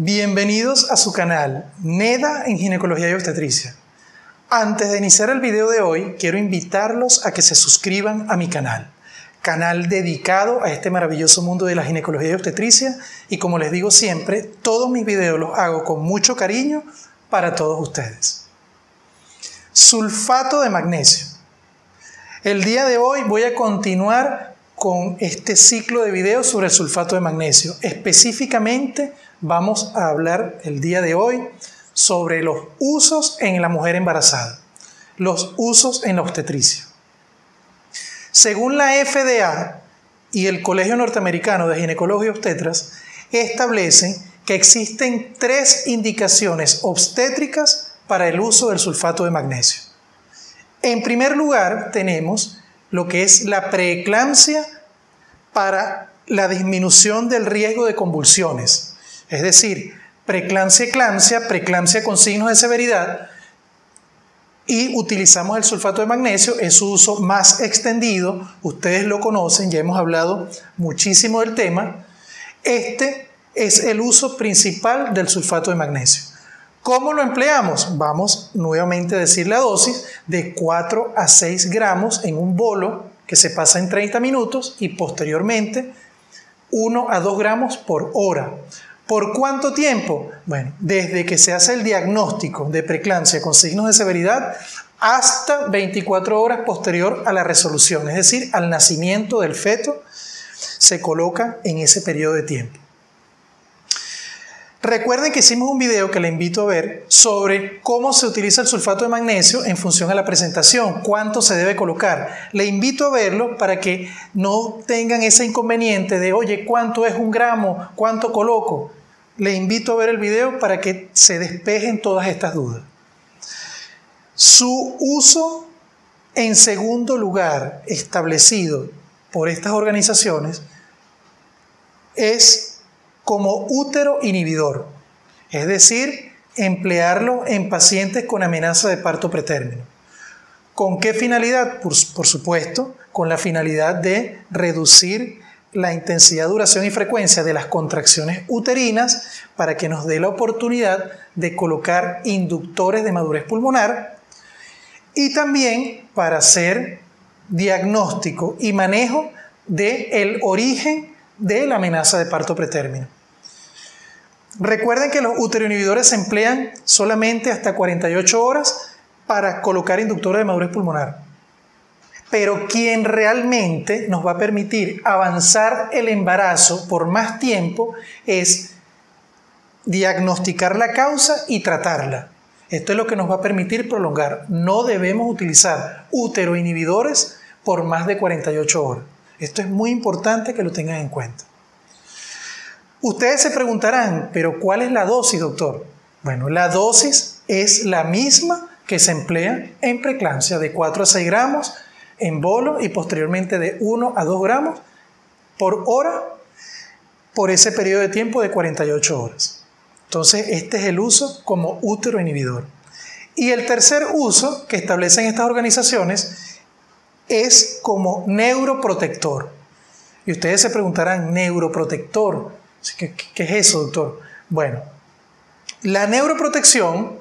Bienvenidos a su canal NEDA en Ginecología y Obstetricia. Antes de iniciar el video de hoy, quiero invitarlos a que se suscriban a mi canal. Canal dedicado a este maravilloso mundo de la ginecología y obstetricia. Y como les digo siempre, todos mis videos los hago con mucho cariño para todos ustedes. Sulfato de magnesio. El día de hoy voy a continuar con este ciclo de videos sobre el sulfato de magnesio. Específicamente vamos a hablar el día de hoy sobre los usos en la mujer embarazada, los usos en la obstetricia. Según la FDA y el Colegio Norteamericano de Ginecología y Obstetras, establecen que existen tres indicaciones obstétricas para el uso del sulfato de magnesio. En primer lugar, tenemos lo que es la preeclampsia para la disminución del riesgo de convulsiones. Es decir, preeclampsia con signos de severidad, y utilizamos el sulfato de magnesio. Es su uso más extendido, ustedes lo conocen, ya hemos hablado muchísimo del tema. Este es el uso principal del sulfato de magnesio. ¿Cómo lo empleamos? Vamos nuevamente a decir la dosis de 4 a 6 gramos en un bolo que se pasa en 30 minutos y posteriormente 1 a 2 gramos por hora. ¿Por cuánto tiempo? Bueno, desde que se hace el diagnóstico de preeclampsia con signos de severidad hasta 24 horas posterior a la resolución, es decir, al nacimiento del feto, se coloca en ese periodo de tiempo. Recuerden que hicimos un video que les invito a ver sobre cómo se utiliza el sulfato de magnesio en función a la presentación, cuánto se debe colocar. Les invito a verlo para que no tengan ese inconveniente de, oye, ¿cuánto es un gramo? ¿Cuánto coloco? Les invito a ver el video para que se despejen todas estas dudas. Su uso, en segundo lugar, establecido por estas organizaciones, es como útero inhibidor, es decir, emplearlo en pacientes con amenaza de parto pretérmino. ¿Con qué finalidad? Por supuesto, con la finalidad de reducir la intensidad, duración y frecuencia de las contracciones uterinas para que nos dé la oportunidad de colocar inductores de madurez pulmonar y también para hacer diagnóstico y manejo del origen de la amenaza de parto pretérmino. Recuerden que los uteroinhibidores se emplean solamente hasta 48 horas para colocar inductores de madurez pulmonar. Pero quien realmente nos va a permitir avanzar el embarazo por más tiempo es diagnosticar la causa y tratarla. Esto es lo que nos va a permitir prolongar. No debemos utilizar uteroinhibidores por más de 48 horas. Esto es muy importante que lo tengan en cuenta. Ustedes se preguntarán, ¿pero cuál es la dosis, doctor? Bueno, la dosis es la misma que se emplea en preeclampsia, de 4 a 6 gramos en bolo y posteriormente de 1 a 2 gramos por hora por ese periodo de tiempo de 48 horas. Entonces, este es el uso como uteroinhibidor. Y el tercer uso que establecen estas organizaciones es como neuroprotector. Y ustedes se preguntarán, ¿neuroprotector? ¿Qué es eso, doctor? Bueno, la neuroprotección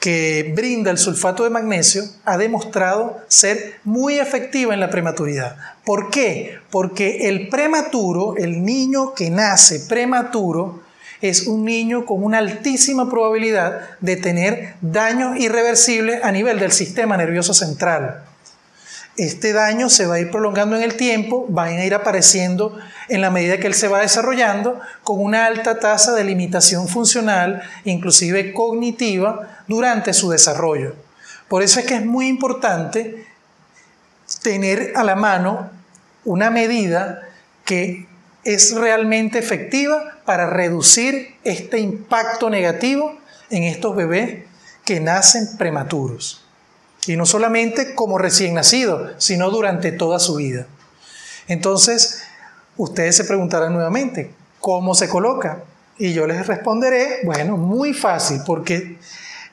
que brinda el sulfato de magnesio ha demostrado ser muy efectiva en la prematuridad. ¿Por qué? Porque el prematuro, el niño que nace prematuro, es un niño con una altísima probabilidad de tener daños irreversibles a nivel del sistema nervioso central. Este daño se va a ir prolongando en el tiempo, van a ir apareciendo en la medida que él se va desarrollando, con una alta tasa de limitación funcional, inclusive cognitiva, durante su desarrollo. Por eso es que es muy importante tener a la mano una medida que es realmente efectiva para reducir este impacto negativo en estos bebés que nacen prematuros. Y no solamente como recién nacido, sino durante toda su vida. Entonces, ustedes se preguntarán nuevamente, ¿cómo se coloca? Y yo les responderé, bueno, muy fácil, porque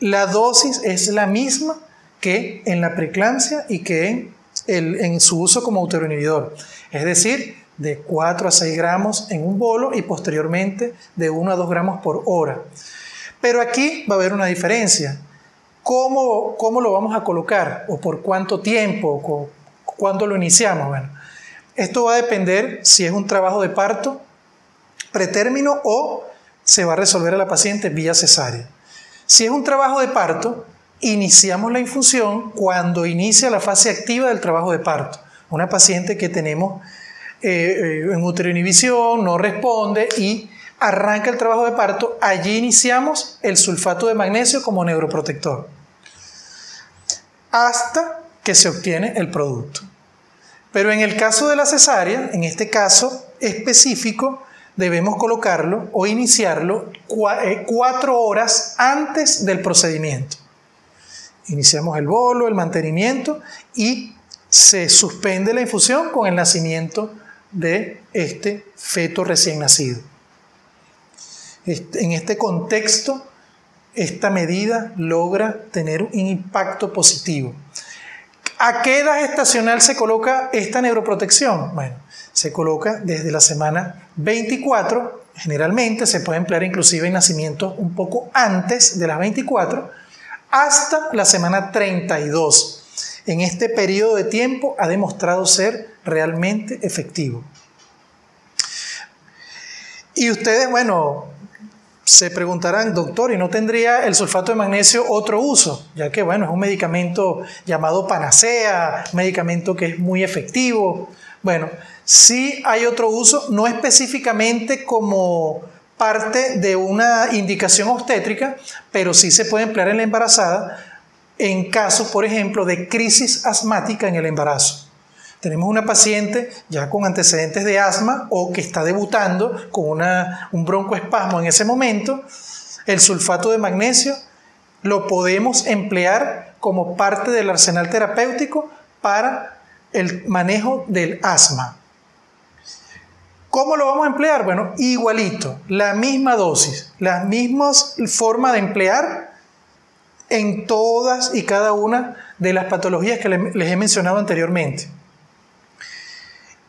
la dosis es la misma que en la preeclampsia y que en su uso como uteroinhibidor. Es decir, de 4 a 6 gramos en un bolo y posteriormente de 1 a 2 gramos por hora. Pero aquí va a haber una diferencia. ¿Cómo lo vamos a colocar? ¿O por cuánto tiempo? ¿Cuándo lo iniciamos? Bueno, esto va a depender si es un trabajo de parto pretérmino o se va a resolver a la paciente vía cesárea. Si es un trabajo de parto, iniciamos la infusión cuando inicia la fase activa del trabajo de parto. Una paciente que tenemos en uteroinhibición, no responde y arranca el trabajo de parto, allí iniciamos el sulfato de magnesio como neuroprotector hasta que se obtiene el producto. Pero en el caso de la cesárea, en este caso específico, debemos colocarlo o iniciarlo 4 horas antes del procedimiento. Iniciamos el bolo, el mantenimiento y se suspende la infusión con el nacimiento de este feto recién nacido. En este contexto, esta medida logra tener un impacto positivo. ¿A qué edad estacional se coloca esta neuroprotección? Bueno, se coloca desde la semana 24, generalmente se puede emplear inclusive en nacimientos un poco antes de las 24, hasta la semana 32. En este periodo de tiempo ha demostrado ser realmente efectivo. Y ustedes, bueno, se preguntarán, doctor, ¿y no tendría el sulfato de magnesio otro uso? Ya que, bueno, es un medicamento llamado panacea, medicamento que es muy efectivo. Bueno, sí hay otro uso, no específicamente como parte de una indicación obstétrica, pero sí se puede emplear en la embarazada en casos, por ejemplo, de crisis asmática en el embarazo. Tenemos una paciente ya con antecedentes de asma o que está debutando con un broncoespasmo en ese momento. El sulfato de magnesio lo podemos emplear como parte del arsenal terapéutico para el manejo del asma. ¿Cómo lo vamos a emplear? Bueno, igualito, la misma dosis, las mismas formas de emplear en todas y cada una de las patologías que les he mencionado anteriormente.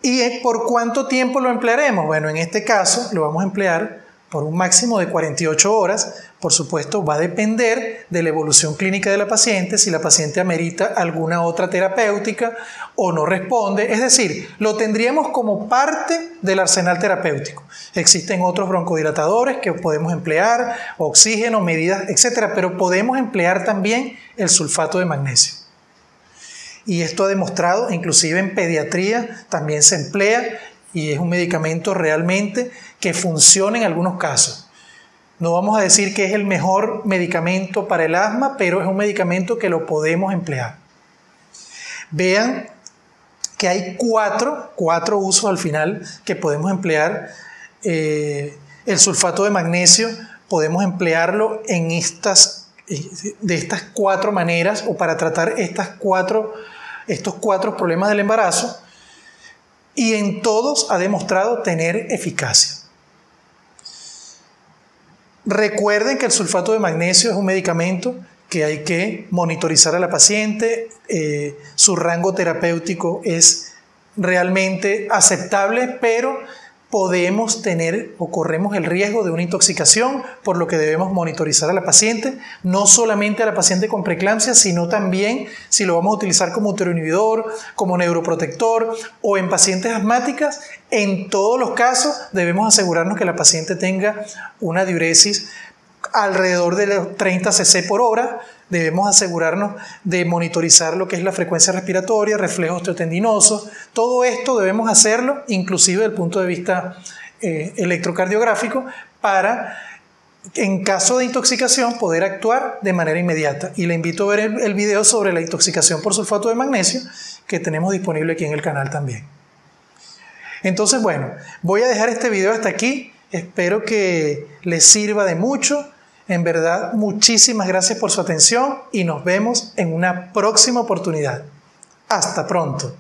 ¿Y por cuánto tiempo lo emplearemos? Bueno, en este caso lo vamos a emplear por un máximo de 48 horas. Por supuesto, va a depender de la evolución clínica de la paciente, si la paciente amerita alguna otra terapéutica o no responde. Es decir, lo tendríamos como parte del arsenal terapéutico. Existen otros broncodilatadores que podemos emplear, oxígeno, medidas, etc. Pero podemos emplear también el sulfato de magnesio. Y esto ha demostrado, inclusive en pediatría, también se emplea y es un medicamento realmente que funciona en algunos casos. No vamos a decir que es el mejor medicamento para el asma, pero es un medicamento que lo podemos emplear. Vean que hay cuatro usos al final que podemos emplear. El sulfato de magnesio podemos emplearlo de estas 4 maneras o para tratar estos cuatro problemas del embarazo, y en todos ha demostrado tener eficacia. Recuerden que el sulfato de magnesio es un medicamento que hay que monitorizar a la paciente. Su rango terapéutico es realmente aceptable, pero podemos tener o corremos el riesgo de una intoxicación, por lo que debemos monitorizar a la paciente, no solamente a la paciente con preeclampsia, sino también si lo vamos a utilizar como uteroinhibidor, como neuroprotector o en pacientes asmáticas. En todos los casos debemos asegurarnos que la paciente tenga una diuresis alrededor de los 30 cc por hora. Debemos asegurarnos de monitorizar lo que es la frecuencia respiratoria, reflejos osteotendinosos. Todo esto debemos hacerlo, inclusive desde el punto de vista electrocardiográfico, para, en caso de intoxicación, poder actuar de manera inmediata. Y le invito a ver el video sobre la intoxicación por sulfato de magnesio que tenemos disponible aquí en el canal también. Entonces, bueno, voy a dejar este video hasta aquí. Espero que les sirva de mucho. En verdad, muchísimas gracias por su atención y nos vemos en una próxima oportunidad. Hasta pronto.